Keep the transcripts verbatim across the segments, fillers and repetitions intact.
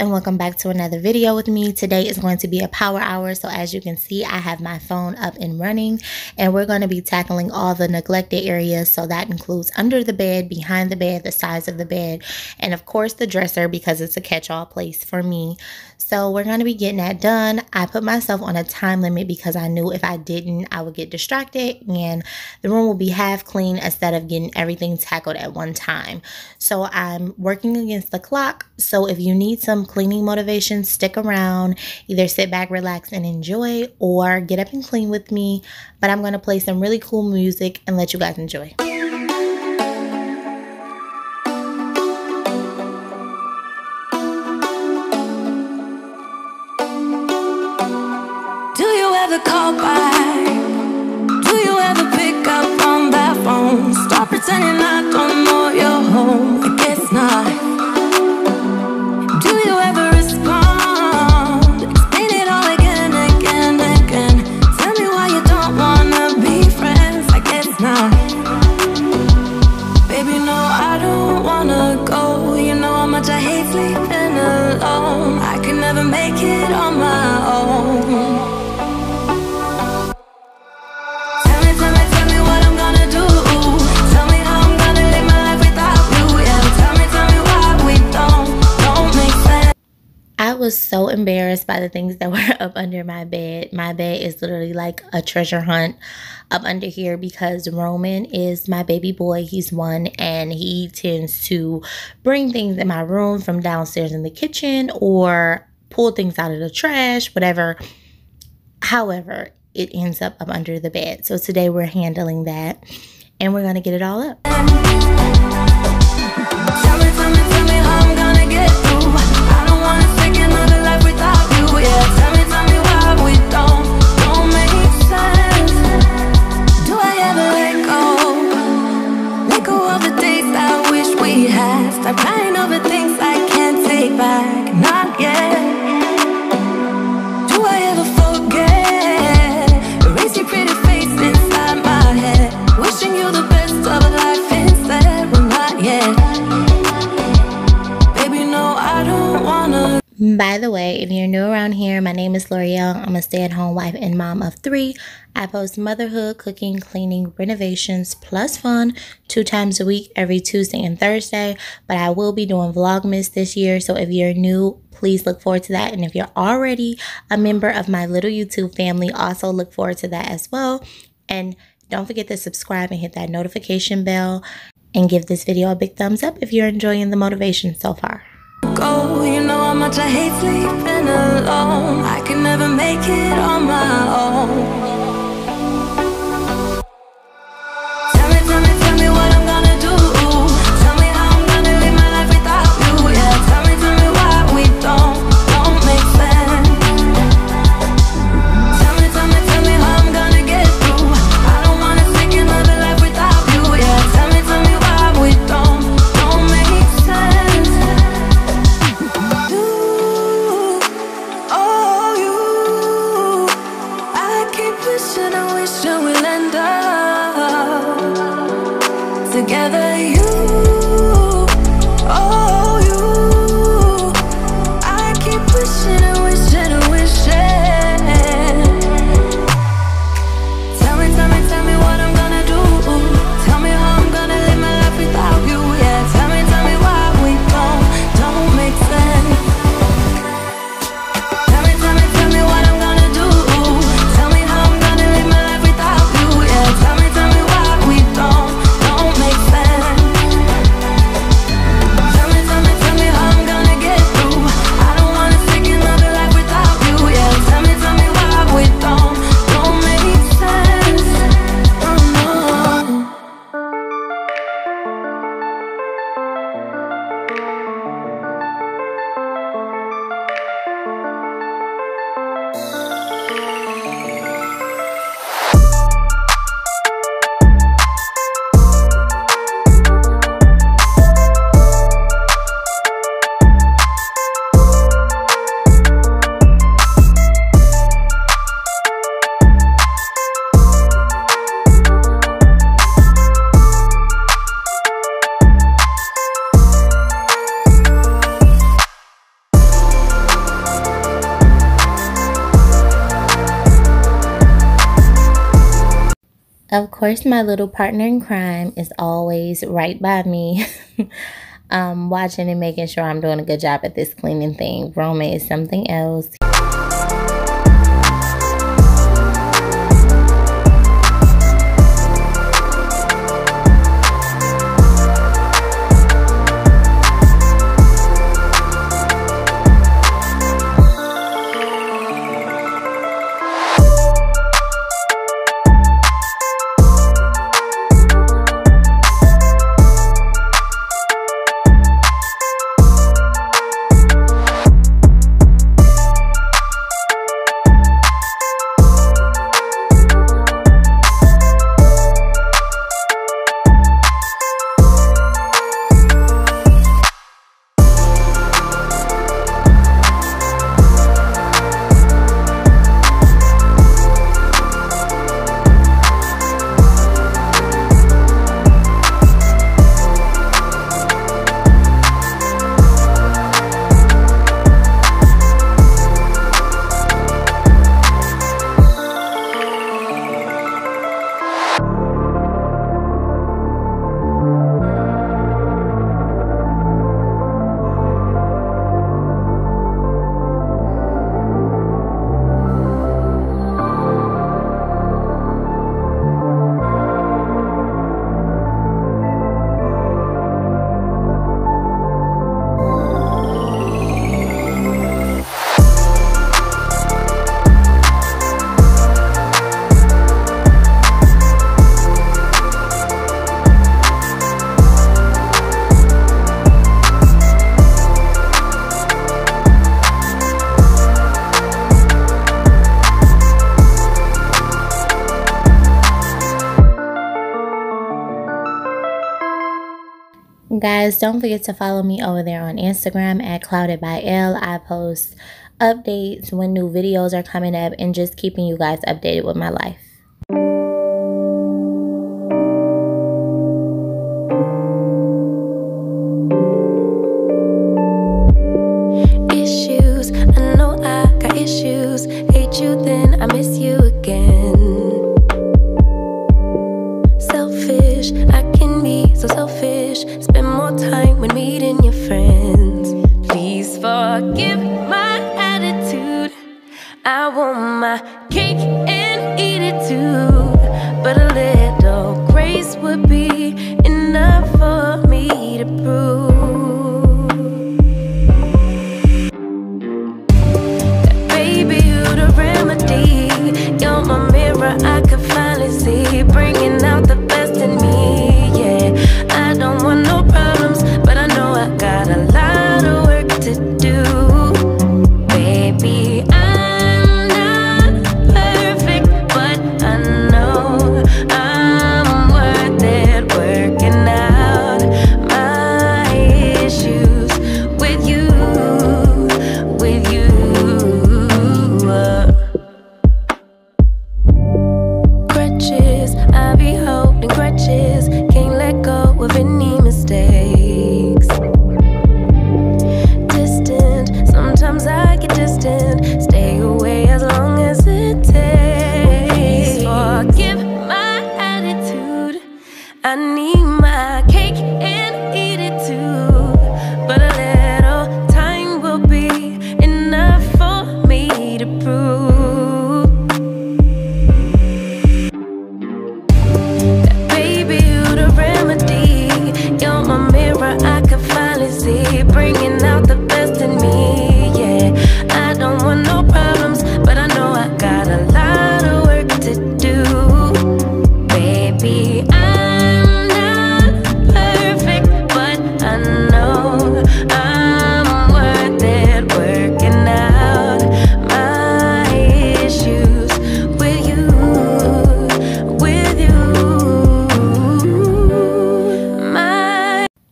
and welcome back to another video with me. Today is going to be a power hour, so as you can see I have my phone up and running, and we're going to be tackling all the neglected areas. So that includes under the bed, behind the bed, the sides of the bed, and of course the dresser, because it's a catch-all place for me. So we're going to be getting that done. I put myself on a time limit because I knew if I didn't I would get distracted and the room will be half clean instead of getting everything tackled at one time. So I'm working against the clock, so if you need some cleaning motivation, stick around. Either sit back, relax, and enjoy, or get up and clean with me. But I'm going to play some really cool music and let you guys enjoy. Do you ever call back? Do you ever pick up on that phone? Stop pretending I don't know you're home. I guess not. Was so embarrassed by the things that were up under my bed. My bed is literally like a treasure hunt up under here because Romãn is my baby boy. He's one and he tends to bring things in my room from downstairs in the kitchen or pull things out of the trash, whatever. However, it ends up up under the bed. So today we're handling that and we're going to get it all up. Tell me, tell me, tell me how I'm gonna get through. I'm crying over things I can't take back, not yet. Do I ever forget? Erase your pretty face inside my head. Wishing you the best of life instead, but not yet. Baby, no, I don't wanna. By the way, if you're new around here, my name is L'Oreal. I'm a stay-at-home wife and mom of three. I post motherhood, cooking, cleaning, renovations, plus fun two times a week every Tuesday and Thursday. But I will be doing Vlogmas this year, so if you're new, please look forward to that. And if you're already a member of my little YouTube family, also look forward to that as well. And don't forget to subscribe and hit that notification bell and give this video a big thumbs up if you're enjoying the motivation so far. Go, you know how much I hate sleeping alone. I can never make it on my own. Tell me, tell Of course, my little partner in crime is always right by me, um, watching and making sure I'm doing a good job at this cleaning thing. Romãn is something else. Guys, don't forget to follow me over there on Instagram at CloudedByL. I post updates when new videos are coming up and just keeping you guys updated with my life. Issues, I know I got issues. Hate you then, I miss you again. Selfish, I can be so selfish. Spend more time when meeting your friends. Please forgive my attitude. I want my cake and eat it too, but a little grace would be enough for me to prove that, baby, you're the remedy. You're my mirror, I could finally see, bringing out the best in me.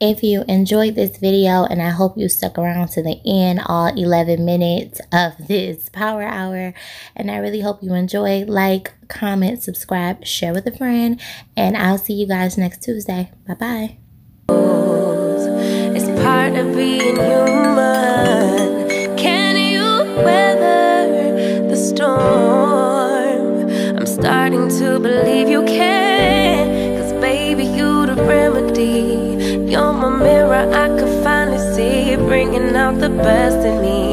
If you enjoyed this video, and I hope you stuck around to the end, all eleven minutes of this power hour, and I really hope you enjoy. Like, comment, subscribe, share with a friend, and I'll see you guys next Tuesday. Bye-bye. It's part of being human. Can you weather the storm? I'm starting to believe you can, 'cause baby, you the remedy. You're my mirror, I could finally see it, bringing out the best in me.